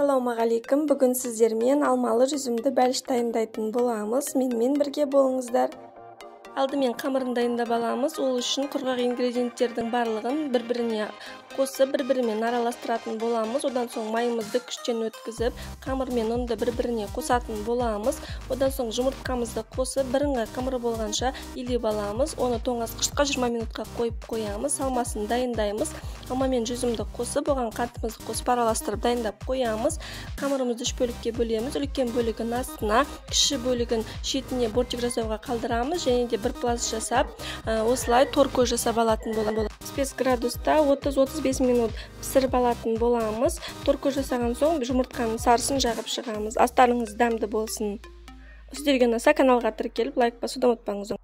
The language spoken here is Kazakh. Ассалаумағалейкум, бүгін сіздермен алмалы жүзімді бәліш дайындайтын боламыз. Менімен бірге болыңыздар. Алдымен қамырын дайындап аламыз. Ол үшін құрғақ ингредиенттердің барлығын бір-біріне қосып, бір-бірімен араластыратын боламыз. Одан соң майымызды күштен өткізіп, қамыр мен ұнды бір-біріне қосатын боламыз. Одан соң жұмыртқамызды қосып, бірыңғай қамыр болғанша илеп аламыз. Оны тоңазытқышқа 20 минутқа қойып қоямыз. Салмасын дайындаймыз. Алма мен жүзімді қосып, оған қантымызды қосып араластырып дайындап қоямыз. Қамырымызды үш бөлікке бөлеміз. Үлкен бөлігін астына, кіші бөлігін шетіне бортик жасауға қалдырамыз және де бір пласт жасап, осылай торкой жасап алатын боламыз. 35 градуста 30-35 минут пісіріп алатын боламыз. Торкой жасаған соң жұмыртқаның сарысын жағып шығамыз. Астарыңыз дәмді болсын. Сіздерге ұнаса каналға тіркеліп, лайк басуды ұмытпаңыз.